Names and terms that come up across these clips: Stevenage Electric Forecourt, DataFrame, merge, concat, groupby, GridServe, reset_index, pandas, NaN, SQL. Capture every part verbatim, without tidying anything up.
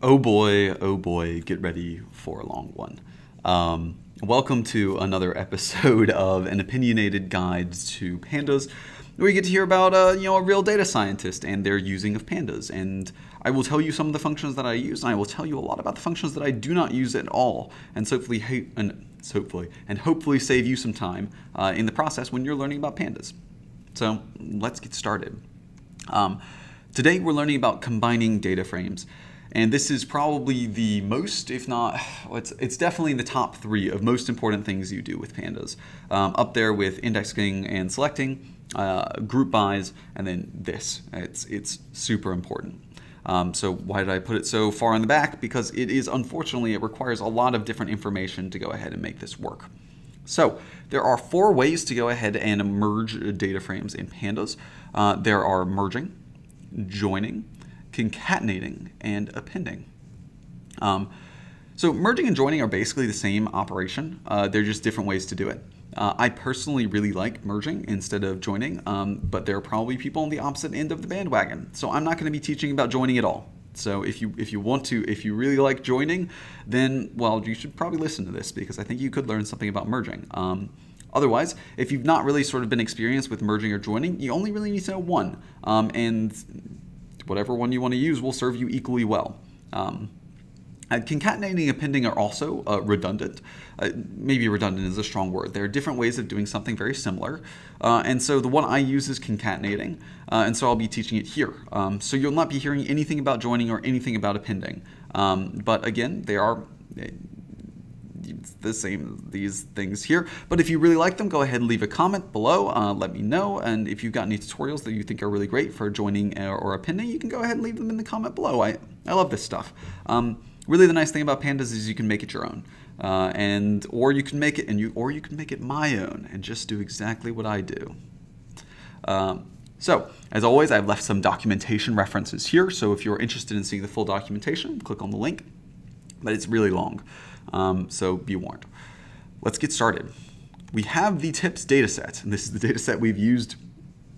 Oh boy, oh boy, get ready for a long one. Um, welcome to another episode of An Opinionated Guide to Pandas, where you get to hear about uh, you know, a real data scientist and their using of pandas. And I will tell you some of the functions that I use, and I will tell you a lot about the functions that I do not use at all, and so hopefully, and hopefully, and hopefully save you some time uh, in the process when you're learning about pandas. So let's get started. Um, today we're learning about combining data frames. And this is probably the most, if not, it's, it's definitely in the top three of most important things you do with pandas. Um, up there with indexing and selecting, uh, group bys, and then this. It's, it's super important. Um, so why did I put it so far in the back? Because it is, unfortunately, it requires a lot of different information to go ahead and make this work. So there are four ways to go ahead and merge data frames in pandas. Uh, there are merging, joining, concatenating, and appending. Um, so merging and joining are basically the same operation. Uh, they're just different ways to do it. Uh, I personally really like merging instead of joining, um, but there are probably people on the opposite end of the bandwagon. So I'm not going to be teaching about joining at all. So if you, if you want to, if you really like joining, then, well, you should probably listen to this because I think you could learn something about merging. Um, Otherwise, if you've not really sort of been experienced with merging or joining, you only really need to know one, um, and whatever one you want to use will serve you equally well. Um, concatenating and appending are also uh, redundant. Uh, maybe redundant is a strong word. There are different ways of doing something very similar, uh, and so the one I use is concatenating, uh, and so I'll be teaching it here. Um, so you'll not be hearing anything about joining or anything about appending, um, but again, they are... They, It's the same, these things here. But if you really like them, go ahead and leave a comment below. Uh, let me know. And if you've got any tutorials that you think are really great for joining or, or appending, you can go ahead and leave them in the comment below. I, I love this stuff. Um, really, the nice thing about pandas is you can make it your own, uh, and or you can make it and you or you can make it my own and just do exactly what I do. Um, So, as always, I've left some documentation references here. So if you're interested in seeing the full documentation, click on the link. But it's really long. Um, so be warned. Let's get started. We have the tips dataset, and this is the dataset we've used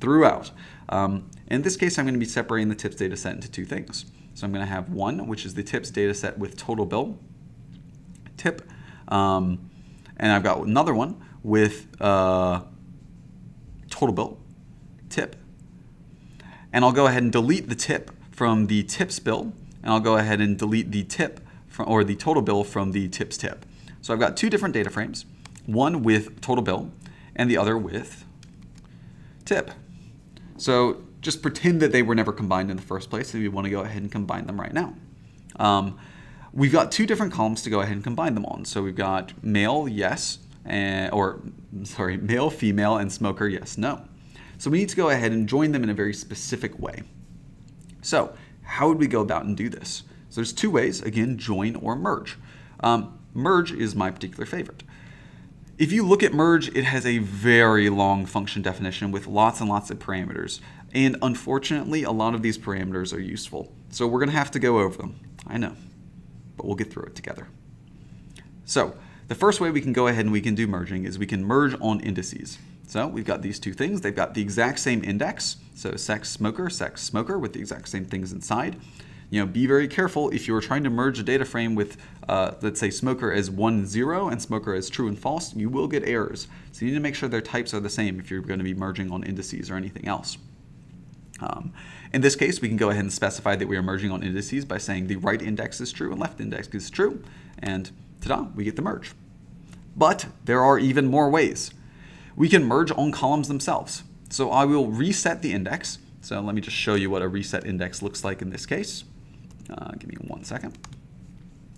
throughout. Um, in this case, I'm going to be separating the tips dataset into two things. So I'm going to have one, which is the tips dataset with total bill, tip, um, and I've got another one with uh, total bill, tip, and I'll go ahead and delete the tip from the tips bill, and I'll go ahead and delete the tip or the total bill from the tips tip. So I've got two different data frames, one with total bill and the other with tip. So just pretend that they were never combined in the first place, and we want to go ahead and combine them right now. Um, we've got two different columns to go ahead and combine them on. So we've got male, yes, and, or sorry, male, female, and smoker, yes, no. So we need to go ahead and join them in a very specific way. So how would we go about and do this? So there's two ways, again, join or merge. Um, merge is my particular favorite. If you look at merge, it has a very long function definition with lots and lots of parameters. And unfortunately, a lot of these parameters are useful. So we're going to have to go over them. I know, but we'll get through it together. So the first way we can go ahead and we can do merging is we can merge on indices. So we've got these two things. They've got the exact same index. So sex, smoker, sex, smoker with the exact same things inside. You know, be very careful if you're trying to merge a data frame with, uh, let's say, smoker as one, zero, and smoker as true and false, you will get errors. So you need to make sure their types are the same if you're going to be merging on indices or anything else. Um, in this case, we can go ahead and specify that we are merging on indices by saying the right index is true and left index is true, and ta-da, we get the merge. But there are even more ways. We can merge on columns themselves. So I will reset the index. So let me just show you what a reset index looks like in this case. Uh, give me one second.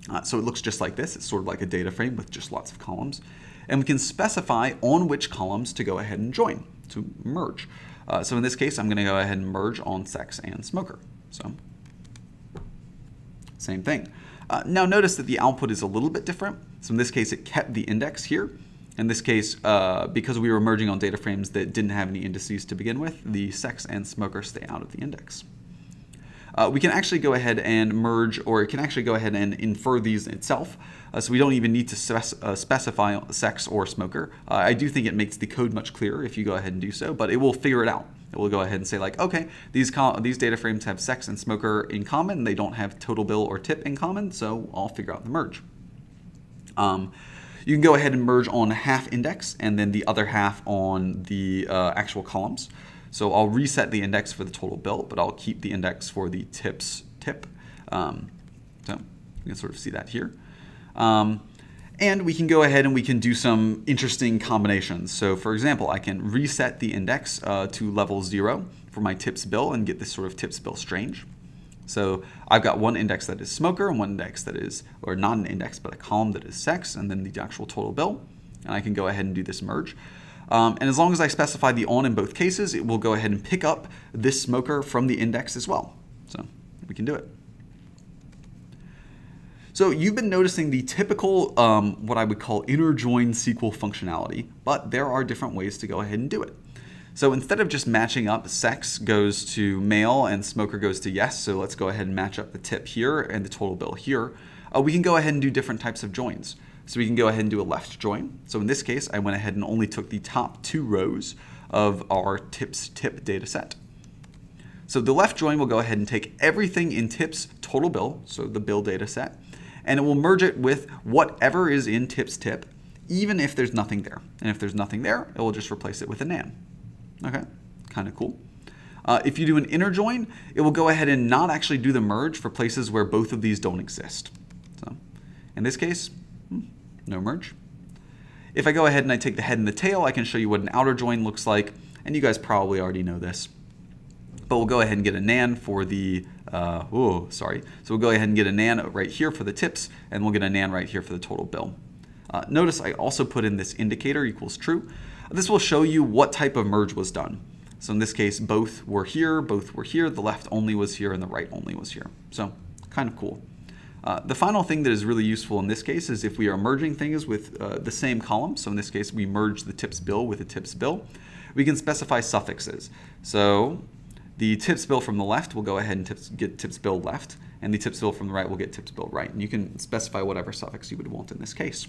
Uh, so it looks just like this. It's sort of like a data frame with just lots of columns. And we can specify on which columns to go ahead and join, to merge. Uh, so in this case, I'm going to go ahead and merge on sex and smoker. So same thing. Uh, now notice that the output is a little bit different. So in this case, it kept the index here. In this case, uh, because we were merging on data frames that didn't have any indices to begin with, the sex and smoker stay out of the index. Uh, we can actually go ahead and merge, or it can actually go ahead and infer these itself. Uh, so we don't even need to spec uh, specify sex or smoker. Uh, I do think it makes the code much clearer if you go ahead and do so, but it will figure it out. we'll go ahead and say like, okay, these these data frames have Sex and Smoker in common. They don't have Total Bill or Tip in common, so I'll figure out the merge. Um, you can go ahead and merge on half index and then the other half on the uh, actual columns. So I'll reset the index for the total bill, but I'll keep the index for the tips tip. Um, so you can sort of see that here. Um, and we can go ahead and we can do some interesting combinations. So for example, I can reset the index uh, to level zero for my tips bill and get this sort of tips bill strange. So I've got one index that is smoker and one index that is, or not an index, but a column that is sex, and then the actual total bill. And I can go ahead and do this merge. Um, and as long as I specify the on in both cases, it will go ahead and pick up this smoker from the index as well. So we can do it. So you've been noticing the typical, um, what I would call inner join S Q L functionality, but there are different ways to go ahead and do it. So instead of just matching up, sex goes to male and smoker goes to yes. So let's go ahead and match up the tip here and the total bill here. Uh, we can go ahead and do different types of joins. So we can go ahead and do a left join. So in this case, I went ahead and only took the top two rows of our tips tip data set. So the left join will go ahead and take everything in tips total bill, so the bill data set, and it will merge it with whatever is in tips tip, even if there's nothing there. And if there's nothing there, it will just replace it with a NaN. Okay, kind of cool. Uh, if you do an inner join, it will go ahead and not actually do the merge for places where both of these don't exist. So in this case, no merge. If I go ahead and I take the head and the tail, I can show you what an outer join looks like. And you guys probably already know this, but we'll go ahead and get a NaN for the, uh, oh, sorry. So we'll go ahead and get a NaN right here for the tips, and we'll get a NaN right here for the total bill. Uh, notice I also put in this indicator equals true. This will show you what type of merge was done. So in this case, both were here, both were here, the left only was here, and the right only was here. So kind of cool. Uh, the final thing that is really useful in this case is if we are merging things with uh, the same column. So in this case, we merge the tips bill with the tips bill. We can specify suffixes. So the tips bill from the left will go ahead and tips, get tips bill left, and the tips bill from the right will get tips bill right. And you can specify whatever suffix you would want in this case.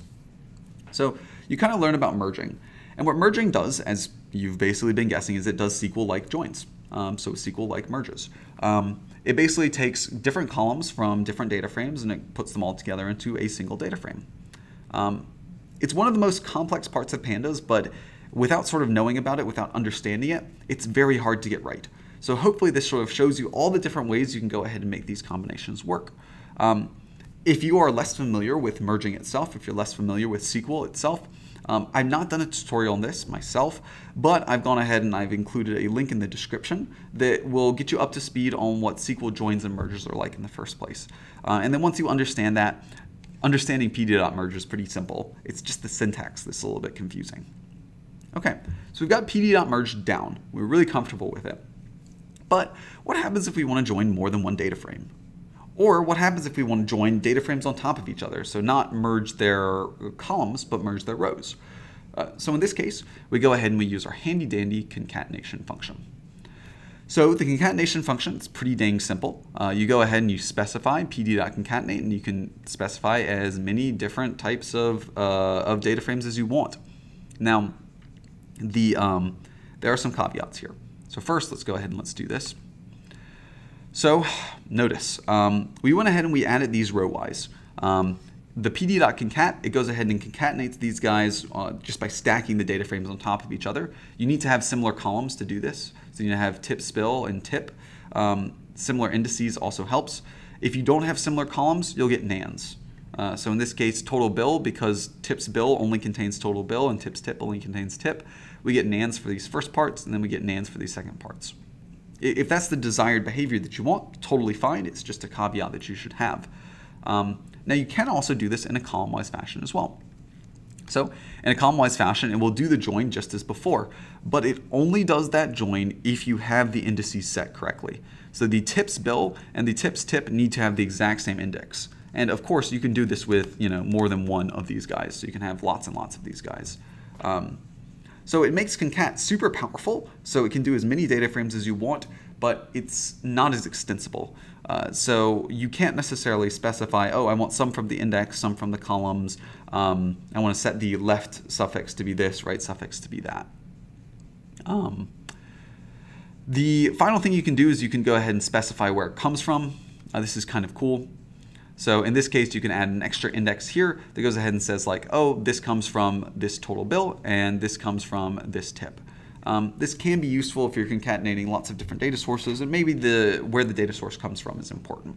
So you kind of learn about merging. And what merging does, as you've basically been guessing, is it does S Q L-like joins. Um, so S Q L-like merges. Um, it basically takes different columns from different data frames and it puts them all together into a single data frame. Um, it's one of the most complex parts of pandas, but without sort of knowing about it, without understanding it, it's very hard to get right. So hopefully this sort of shows you all the different ways you can go ahead and make these combinations work. Um, if you are less familiar with merging itself, if you're less familiar with S Q L itself, Um, I've not done a tutorial on this myself, but I've gone ahead and I've included a link in the description that will get you up to speed on what S Q L joins and mergers are like in the first place. Uh, and then once you understand that, understanding pd.merge is pretty simple. It's just the syntax that's a little bit confusing. Okay, so we've got pd.merge down. We're really comfortable with it. But what happens if we want to join more than one data frame? Or what happens if we want to join data frames on top of each other? So not merge their columns, but merge their rows. Uh, so in this case, we go ahead and we use our handy dandy concatenation function. So the concatenation function is pretty dang simple. Uh, you go ahead and you specify pd.concatenate, and you can specify as many different types of, uh, of data frames as you want. Now, the, um, there are some caveats here. So first, let's go ahead and let's do this. So notice, um, we went ahead and we added these row-wise. Um, the pd.concat, it goes ahead and concatenates these guys uh, just by stacking the data frames on top of each other. You need to have similar columns to do this. So you need to have tip, bill, and tip. Um, similar indices also helps. If you don't have similar columns, you'll get NaNs. Uh, so in this case, total bill, because tips bill only contains total bill and tips tip only contains tip, we get NaNs for these first parts, and then we get NaNs for these second parts. If that's the desired behavior that you want, totally fine. It's just a caveat that you should have. Um, now, you can also do this in a column-wise fashion as well. So in a column-wise fashion, it will do the join just as before, but it only does that join if you have the indices set correctly. So the tips bill and the tips tip need to have the exact same index. And of course, you can do this with you know more than one of these guys. So you can have lots and lots of these guys. Um, So it makes concat super powerful, so it can do as many data frames as you want, but it's not as extensible. Uh, so you can't necessarily specify, oh, I want some from the index, some from the columns. Um, I want to set the left suffix to be this, right suffix to be that. Um, The final thing you can do is you can go ahead and specify where it comes from. Uh, this is kind of cool. So in this case, you can add an extra index here that goes ahead and says like, oh, this comes from this total bill and this comes from this tip. Um, this can be useful if you're concatenating lots of different data sources, and maybe the where the data source comes from is important.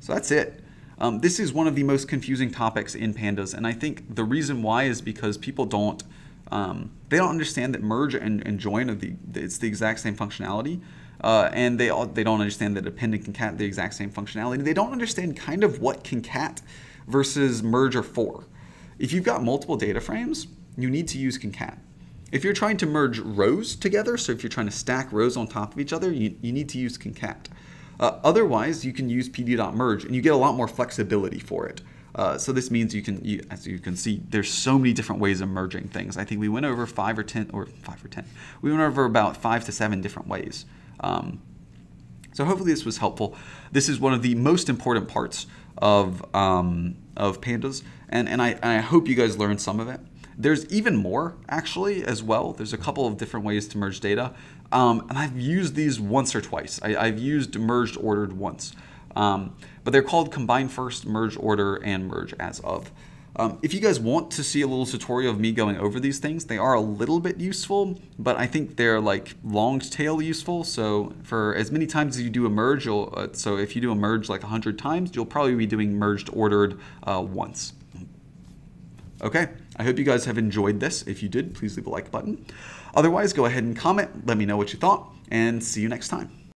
So that's it. Um, this is one of the most confusing topics in pandas, and I think the reason why is because people don't um, they don't understand that merge and, and join are the it's the exact same functionality. Uh, and they all, they don't understand that append and concat the exact same functionality. They don't understand kind of what concat versus merge are for. If you've got multiple data frames, you need to use concat. If you're trying to merge rows together, so if you're trying to stack rows on top of each other, you, you need to use concat. Uh, otherwise, you can use pd.merge, and you get a lot more flexibility for it. Uh, so this means you can, you, as you can see, there's so many different ways of merging things. I think we went over five or ten, or five or ten. We went over about five to seven different ways. Um, so hopefully this was helpful. This is one of the most important parts of, um, of pandas, and, and, I, and I hope you guys learned some of it. There's even more actually as well. There's a couple of different ways to merge data, um, and I've used these once or twice. I, I've used merged ordered once, um, but they're called combine first, merge order, and merge as of. Um, if you guys want to see a little tutorial of me going over these things, they are a little bit useful, but I think they're like long tail useful. So for as many times as you do a merge, you'll, uh, so if you do a merge like a hundred times, you'll probably be doing merged ordered uh, once. Okay, I hope you guys have enjoyed this. If you did, please leave a like button. Otherwise, go ahead and comment, let me know what you thought, and see you next time.